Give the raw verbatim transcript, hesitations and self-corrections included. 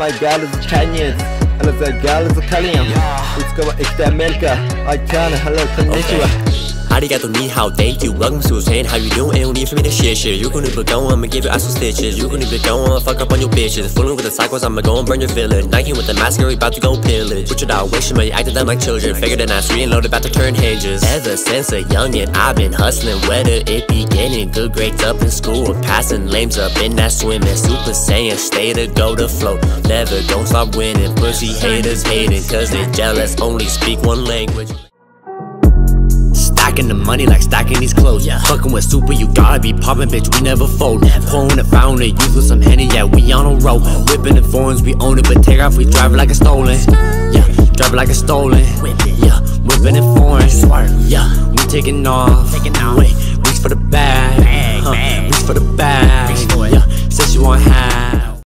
my gal is Chinese and the gal is Italian. It's called East America. I can hello konnichiwa. Arigato, ni hao, thank you. Welcome to Japan. How you doing? Don't need for me to share shit. You're gonna be going, I'ma give you ass stitches. You're gonna be going, fuck up on your bitches. Fooling with the cycles, I'ma go and burn your village. Nike with the masquerade, about to go pillage. Put your dog, wishing me, acting them like children. Figured an ass, reloaded, about to turn hinges. Ever since a youngin', I've been hustling. Whether it be getting good grades up in school or passing lames up in that swimming. Super Saiyan, stay to go to float. Never don't stop winning. Pussy haters hating, cause they jealous, only speak one language. Stacking the money like stacking these clothes. Yeah. Fucking with super, you gotta be popping, bitch. We never fold. Pouring a fountain, use with some Henny. Yeah, we on a roll. Whipping the foreigns, we own it, but take off, we drive it like it's stolen. Yeah, drive it like it's stolen. Yeah, whipping it foreigns. Yeah, we taking off. Wait, reach for the bag. Huh, reach for the bag.